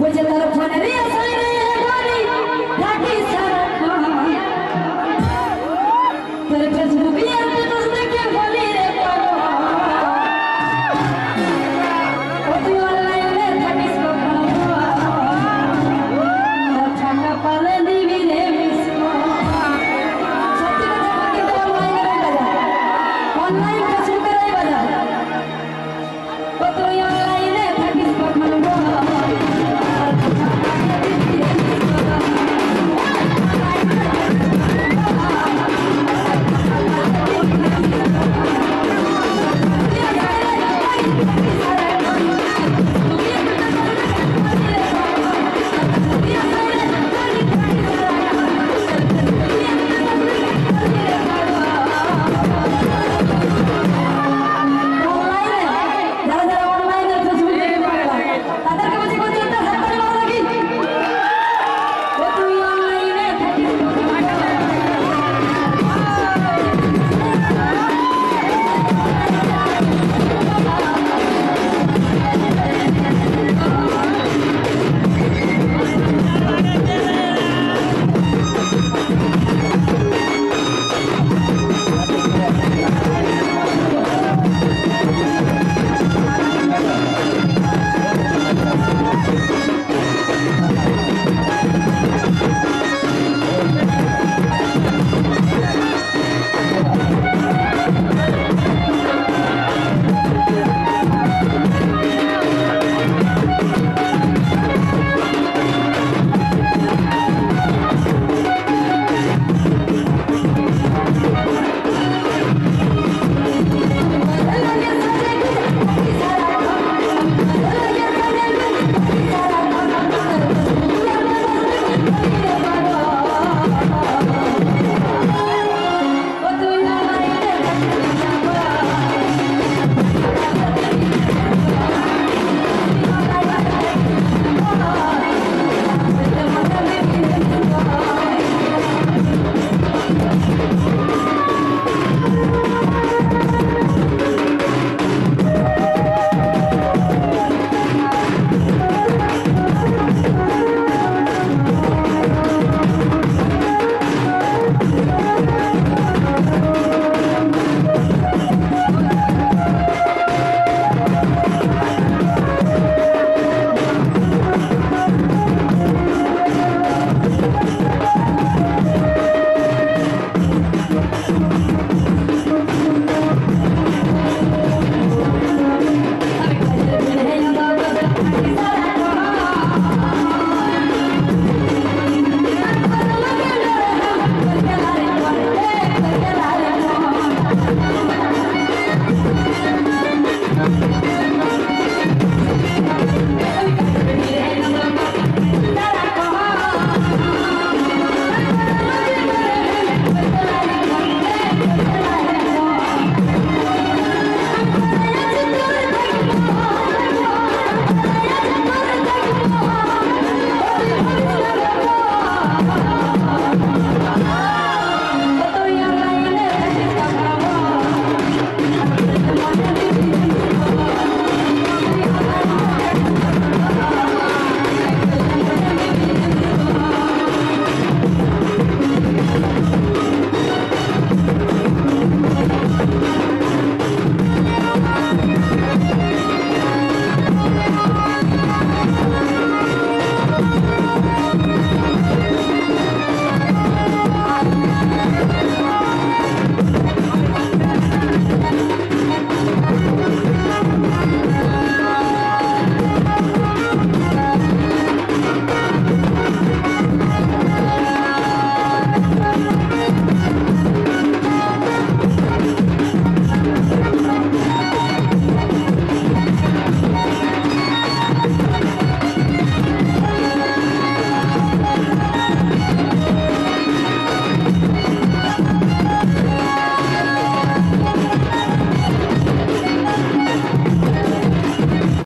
Which is another one of these.